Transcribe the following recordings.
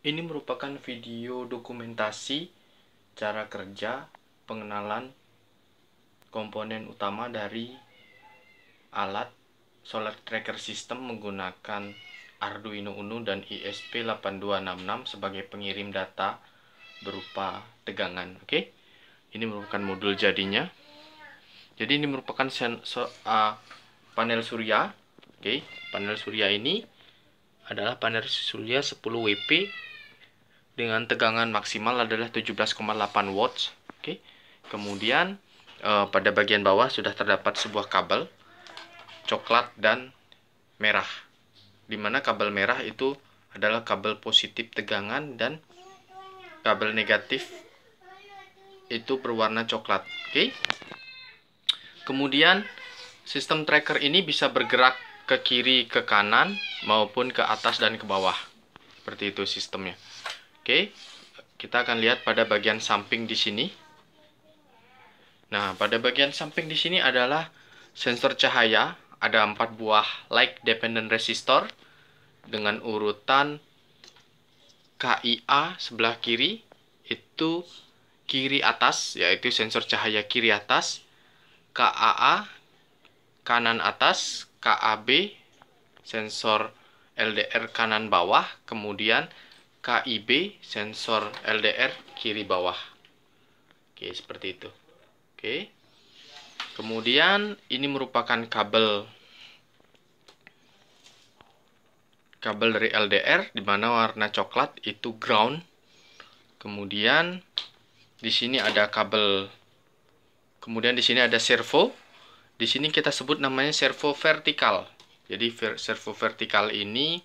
Ini merupakan video dokumentasi cara kerja pengenalan komponen utama dari alat solar tracker system menggunakan Arduino Uno dan ESP8266 sebagai pengirim data berupa tegangan. Oke, ini merupakan modul jadinya. Jadi ini merupakan sensor panel surya. Oke, panel surya ini adalah panel surya 10 WP dengan tegangan maksimal adalah 17,8 watts. Oke. Kemudian pada bagian bawah sudah terdapat sebuah kabel coklat dan merah, dimana kabel merah itu adalah kabel positif tegangan dan kabel negatif itu berwarna coklat. Oke. Kemudian sistem tracker ini bisa bergerak ke kiri, ke kanan maupun ke atas dan ke bawah. Seperti itu sistemnya. Oke, kita akan lihat pada bagian samping di sini. Nah, pada bagian samping di sini adalah sensor cahaya. Ada 4 buah light dependent resistor dengan urutan KIA sebelah kiri, itu kiri atas, yaitu sensor cahaya kiri atas, KAA kanan atas, KAB sensor LDR kanan bawah, kemudian KIB sensor LDR kiri bawah. Oke, seperti itu. Oke. Kemudian ini merupakan kabel dari LDR, di mana warna coklat itu ground. Kemudian di sini ada kabel. Kemudian di sini ada servo. Di sini kita sebut namanya servo vertikal. Jadi servo vertikal ini,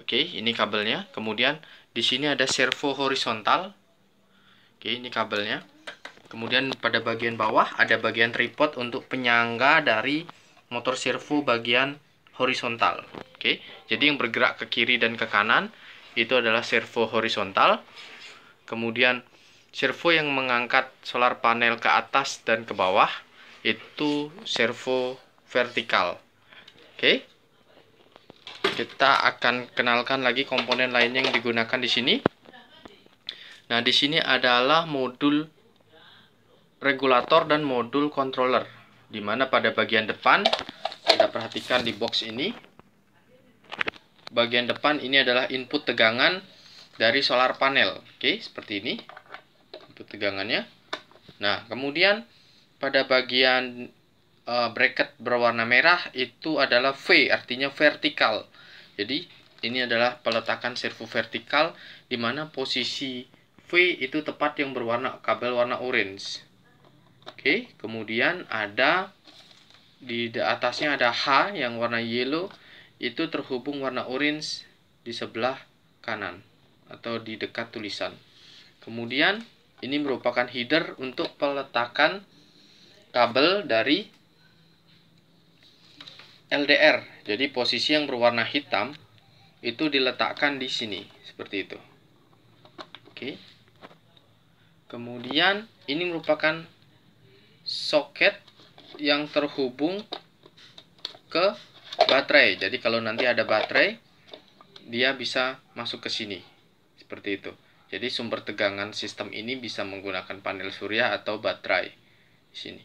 oke, ini kabelnya. Kemudian di sini ada servo horizontal. Oke, ini kabelnya. Kemudian pada bagian bawah ada bagian tripod untuk penyangga dari motor servo bagian horizontal. Oke, jadi yang bergerak ke kiri dan ke kanan itu adalah servo horizontal. Kemudian servo yang mengangkat solar panel ke atas dan ke bawah itu servo vertikal. Oke, kita akan kenalkan lagi komponen lainnya yang digunakan di sini. Nah, di sini adalah modul regulator dan modul controller, dimana pada bagian depan, kita perhatikan di box ini, bagian depan ini adalah input tegangan dari solar panel. Oke, seperti ini input tegangannya. Nah, kemudian pada bagian bracket berwarna merah itu adalah V, artinya vertikal. Jadi ini adalah peletakan servo vertikal, di mana posisi V itu tepat yang berwarna kabel warna orange. Oke, kemudian ada di atasnya ada H yang warna yellow, itu terhubung warna orange di sebelah kanan atau di dekat tulisan. Kemudian ini merupakan header untuk peletakan kabel dari LDR. Jadi posisi yang berwarna hitam itu diletakkan di sini, seperti itu. Oke. Kemudian ini merupakan soket yang terhubung ke baterai. Jadi kalau nanti ada baterai, dia bisa masuk ke sini. Seperti itu. Jadi sumber tegangan sistem ini bisa menggunakan panel surya atau baterai di sini.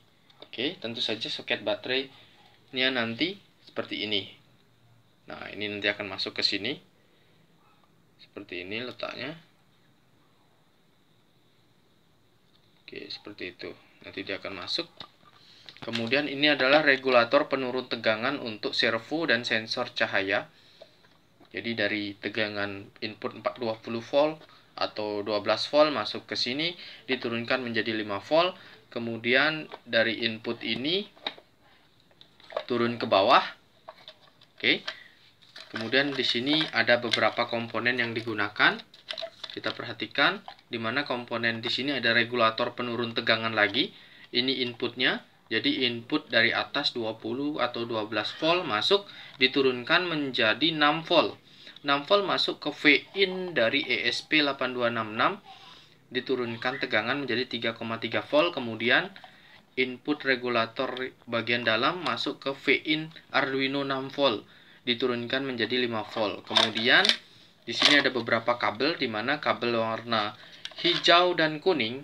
Oke, tentu saja soket baterainya nanti seperti ini. Nah, ini nanti akan masuk ke sini. Seperti ini letaknya. Oke, seperti itu. Nanti dia akan masuk. Kemudian ini adalah regulator penurun tegangan untuk servo dan sensor cahaya. Jadi dari tegangan input 420 volt atau 12 volt masuk ke sini, diturunkan menjadi 5 volt. Kemudian dari input ini turun ke bawah. Oke. Kemudian di sini ada beberapa komponen yang digunakan. Kita perhatikan di mana komponen di sini ada regulator penurun tegangan lagi. Ini inputnya. Jadi input dari atas 20 atau 12 volt masuk, diturunkan menjadi 6 volt. 6 volt masuk ke Vin dari ESP8266, diturunkan tegangan menjadi 3,3 volt. Kemudian input regulator bagian dalam masuk ke Vin Arduino 6 volt, diturunkan menjadi 5 volt. Kemudian Di sini ada beberapa kabel, di mana kabel warna hijau dan kuning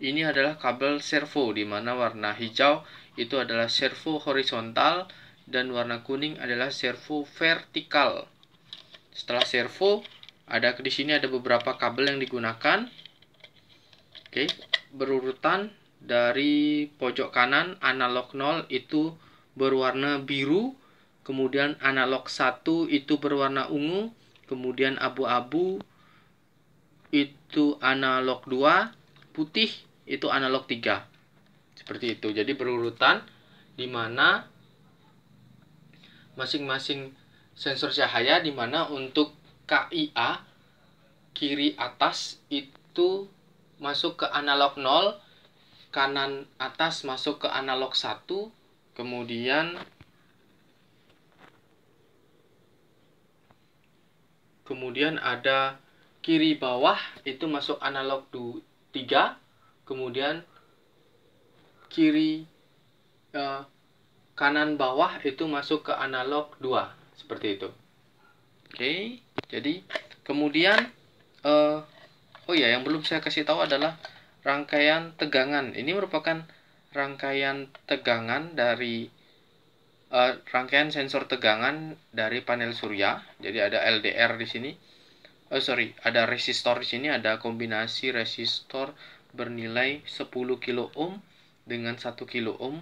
ini adalah kabel servo, di mana warna hijau itu adalah servo horizontal dan warna kuning adalah servo vertikal. Setelah servo, ada di sini ada beberapa kabel yang digunakan. Oke, berurutan dari pojok kanan, analog 0 itu berwarna biru, kemudian analog 1 itu berwarna ungu. Kemudian abu-abu itu analog 2, putih itu analog 3. Seperti itu. Jadi berurutan di mana masing-masing sensor cahaya, di mana untuk KIA kiri atas itu masuk ke analog 0, kanan atas masuk ke analog 1, Kemudian ada kiri bawah itu masuk analog 3, kemudian kanan bawah itu masuk ke analog 2, seperti itu. Oke, jadi kemudian yang belum saya kasih tahu adalah rangkaian tegangan. Ini merupakan rangkaian tegangan dari rangkaian sensor tegangan dari panel surya. Jadi ada LDR di sini. Ada resistor di sini, ada kombinasi resistor bernilai 10 kOhm dengan 1 kOhm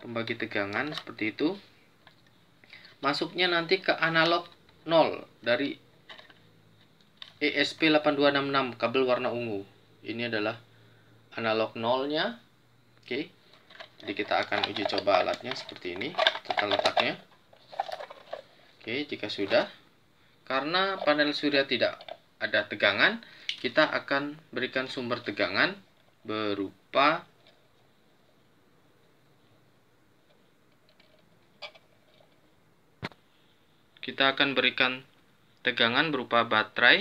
pembagi tegangan, seperti itu. Masuknya nanti ke analog 0 dari ESP8266 kabel warna ungu. Ini adalah analog 0-nya. Oke. Jadi kita akan uji coba alatnya seperti ini, tata letaknya. Oke, jika sudah. Karena panel surya tidak ada tegangan, kita akan berikan sumber tegangan berupa baterai.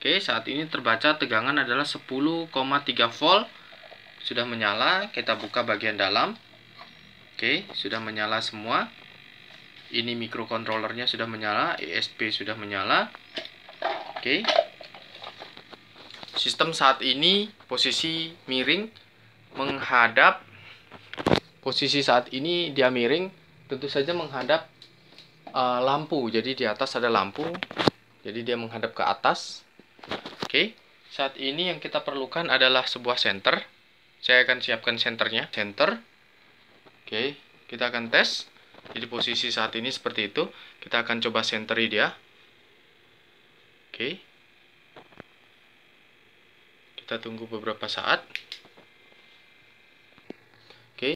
Oke, saat ini terbaca tegangan adalah 10,3 volt. Sudah menyala, kita buka bagian dalam. Oke, sudah menyala semua. Ini mikrokontrolernya sudah menyala, ESP sudah menyala. Oke. Sistem saat ini posisi miring menghadap. Posisi saat ini dia miring, tentu saja menghadap lampu. Jadi di atas ada lampu. Jadi dia menghadap ke atas. Oke. Saat ini yang kita perlukan adalah sebuah senter. Saya akan siapkan senternya. Oke, kita akan tes. Jadi posisi saat ini seperti itu. Kita akan coba senteri dia. Oke. Kita tunggu beberapa saat. Oke.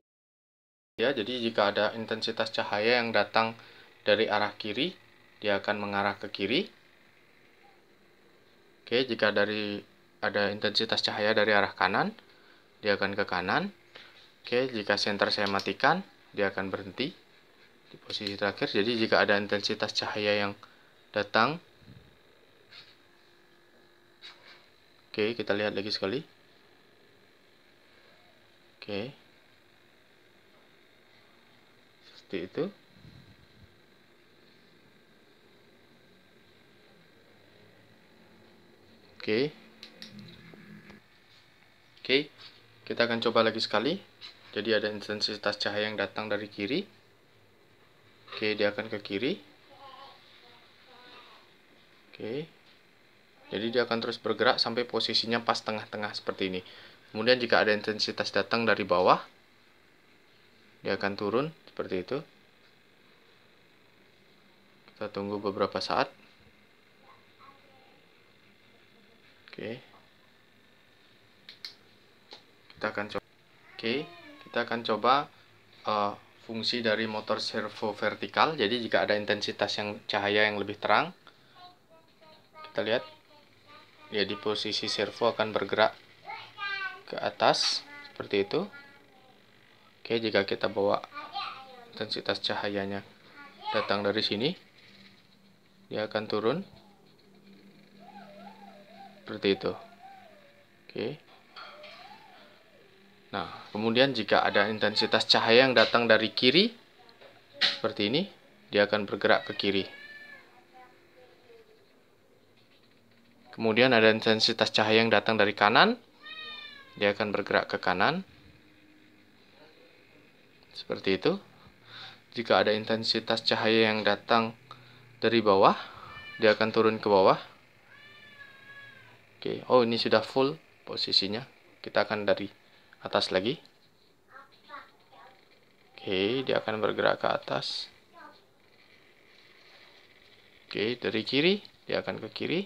Ya, jadi jika ada intensitas cahaya yang datang dari arah kiri, dia akan mengarah ke kiri. Oke, jika ada intensitas cahaya dari arah kanan, dia akan ke kanan. Oke, jika senter saya matikan, dia akan berhenti di posisi terakhir. Jadi jika ada intensitas cahaya yang datang, oke, kita lihat lagi sekali. Oke, seperti itu. Oke. Kita akan coba lagi sekali. Jadi ada intensitas cahaya yang datang dari kiri. Oke, dia akan ke kiri. Oke. Jadi dia akan terus bergerak sampai posisinya pas tengah-tengah seperti ini. Kemudian jika ada intensitas datang dari bawah, dia akan turun seperti itu. Kita tunggu beberapa saat. Oke. Kita akan coba. Kita akan coba fungsi dari motor servo vertikal. Jadi jika ada intensitas cahaya yang lebih terang, kita lihat. Ya, di posisi servo akan bergerak ke atas seperti itu. Oke, jika kita bawa intensitas cahayanya datang dari sini, dia akan turun seperti itu. Oke. Nah, kemudian jika ada intensitas cahaya yang datang dari kiri, seperti ini, dia akan bergerak ke kiri. Kemudian ada intensitas cahaya yang datang dari kanan. Dia akan bergerak ke kanan. Seperti itu. Jika ada intensitas cahaya yang datang dari bawah, dia akan turun ke bawah. Oke, oh ini sudah full posisinya. Kita akan dari atas lagi. Oke, dia akan bergerak ke atas. Oke, dari kiri, dia akan ke kiri.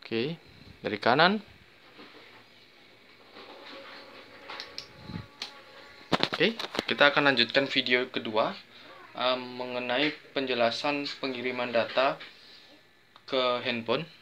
Oke, dari kanan. Oke, kita akan lanjutkan video kedua mengenai penjelasan pengiriman data ke handphone.